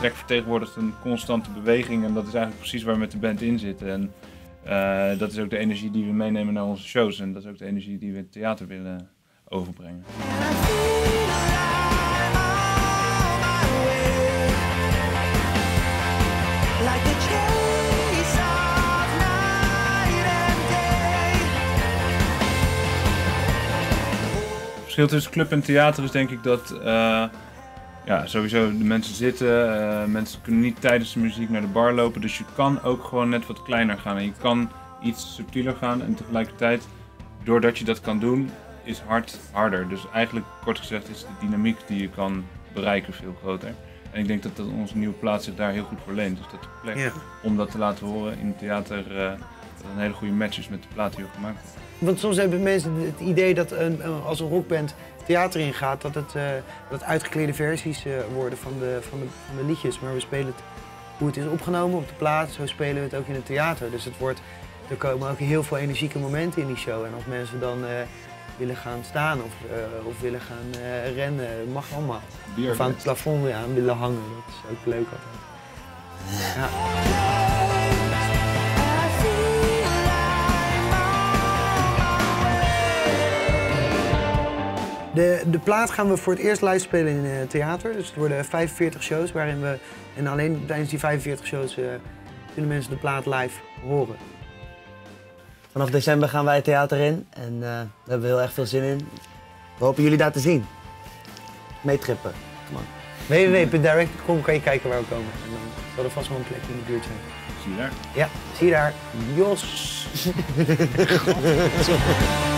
Rekt vertegenwoordigt een constante beweging en dat is eigenlijk precies waar we met de band in zitten. En dat is ook de energie die we meenemen naar onze shows en dat is ook de energie die we in het theater willen overbrengen. Het verschil tussen club en theater is denk ik dat ja, sowieso de mensen zitten, mensen kunnen niet tijdens de muziek naar de bar lopen, dus je kan ook gewoon net wat kleiner gaan en je kan iets subtieler gaan en tegelijkertijd, doordat je dat kan doen, is hard harder. Dus eigenlijk kort gezegd is de dynamiek die je kan bereiken veel groter. En ik denk dat onze nieuwe plaats zich daar heel goed voor leent. Dus dat de plek om dat te laten horen in het theater, dat een hele goede match is met de plaat die we gemaakt hebben. Want soms hebben mensen het idee dat als een rockband theater ingaat, dat het dat uitgeklede versies worden van de liedjes. Maar we spelen het hoe het is opgenomen op de plaat, zo spelen we het ook in het theater. Dus het wordt, er komen ook heel veel energieke momenten in die show. En als mensen dan willen gaan staan of willen gaan rennen, dat mag allemaal. Of aan het plafond aan willen hangen, dat is ook leuk altijd. Ja. De plaat gaan we voor het eerst live spelen in het theater. Dus het worden 45 shows waarin we, en alleen tijdens die 45 shows kunnen mensen de plaat live horen. Vanaf december gaan wij het theater in en daar hebben we heel erg veel zin in. We hopen jullie daar te zien. Meetrippen. www.direct.com kan je kijken waar we komen. En dan zal er vast wel een plek in de buurt zijn. Zie je daar? Ja, zie je daar. Jos!